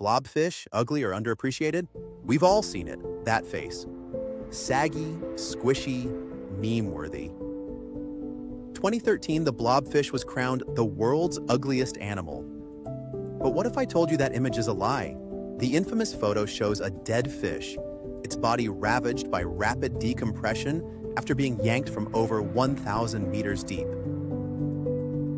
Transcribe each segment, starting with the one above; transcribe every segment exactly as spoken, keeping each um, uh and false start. Blobfish, ugly or underappreciated? We've all seen it, that face. Saggy, squishy, meme-worthy. twenty thirteen, the blobfish was crowned the world's ugliest animal. But what if I told you that image is a lie? The infamous photo shows a dead fish, its body ravaged by rapid decompression after being yanked from over one thousand meters deep.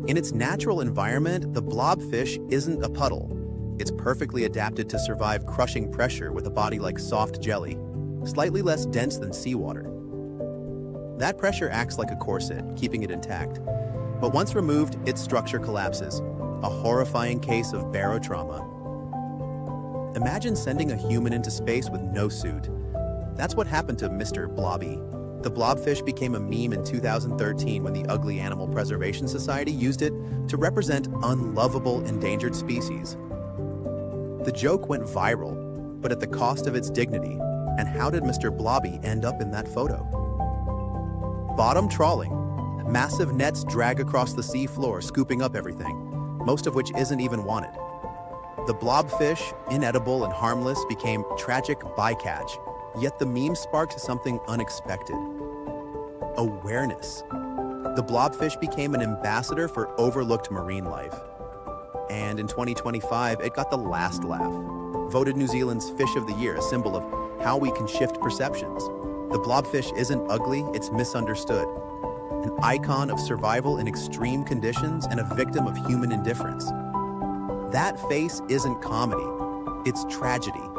In its natural environment, the blobfish isn't a puddle. It's perfectly adapted to survive crushing pressure with a body like soft jelly, slightly less dense than seawater. That pressure acts like a corset, keeping it intact. But once removed, its structure collapses, a horrifying case of barotrauma. Imagine sending a human into space with no suit. That's what happened to Mister Blobby. The blobfish became a meme in two thousand thirteen when the Ugly Animal Preservation Society used it to represent unlovable endangered species. The joke went viral, but at the cost of its dignity. And how did Mister Blobby end up in that photo? Bottom trawling. Massive nets drag across the sea floor, scooping up everything, most of which isn't even wanted. The blobfish, inedible and harmless, became tragic bycatch. Yet the meme sparked something unexpected. Awareness. The blobfish became an ambassador for overlooked marine life. And in twenty twenty-five, it got the last laugh. Voted New Zealand's Fish of the Year, a symbol of how we can shift perceptions. The blobfish isn't ugly, it's misunderstood. An icon of survival in extreme conditions and a victim of human indifference. That face isn't comedy, it's tragedy.